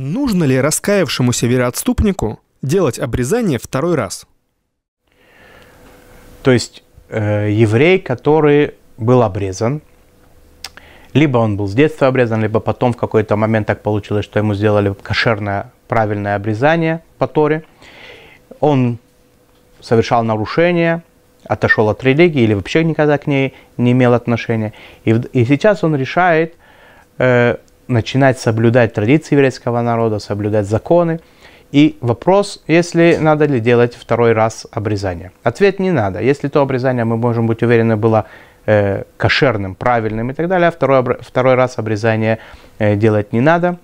Нужно ли раскаявшемуся вероотступнику делать обрезание второй раз? То есть еврей, который был обрезан, либо он был с детства обрезан, либо потом в какой-то момент так получилось, что ему сделали кошерное правильное обрезание по Торе, он совершал нарушение, отошел от религии или вообще никогда к ней не имел отношения. И сейчас он решает начинать соблюдать традиции еврейского народа, соблюдать законы. И вопрос, если надо ли делать второй раз обрезание. Ответ: не надо. Если то обрезание, мы можем быть уверены, было кошерным, правильным и так далее, а второй раз обрезание делать не надо,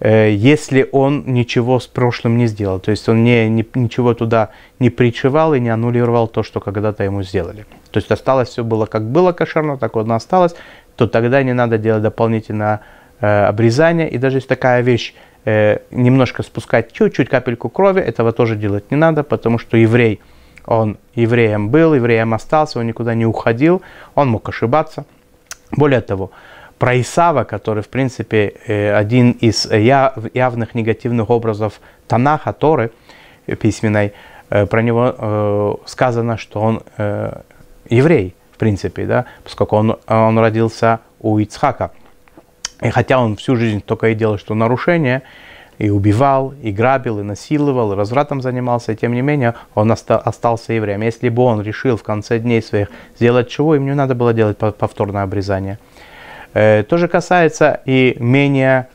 если он ничего с прошлым не сделал. То есть он ничего туда не причевал и не аннулировал то, что когда-то ему сделали. То есть осталось все было, как было кошерно, так оно осталось, то тогда не надо делать дополнительно обрезание. И даже есть такая вещь, немножко спускать чуть-чуть капельку крови, этого тоже делать не надо, потому что еврей, он евреем был, евреем остался, он никуда не уходил, он мог ошибаться. Более того, про Исава, который, в принципе, один из явных негативных образов Танаха, Торы письменной, про него сказано, что он еврей, в принципе, да, поскольку он родился у Ицхака. И хотя он всю жизнь только и делал, что нарушения, и убивал, и грабил, и насиловал, и развратом занимался, и тем не менее он остался евреем. Если бы он решил в конце дней своих сделать чего, им не надо было делать повторное обрезание. Тоже касается и менее,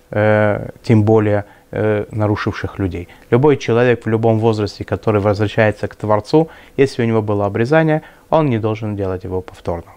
тем более, нарушивших людей. Любой человек в любом возрасте, который возвращается к Творцу, если у него было обрезание, он не должен делать его повторно.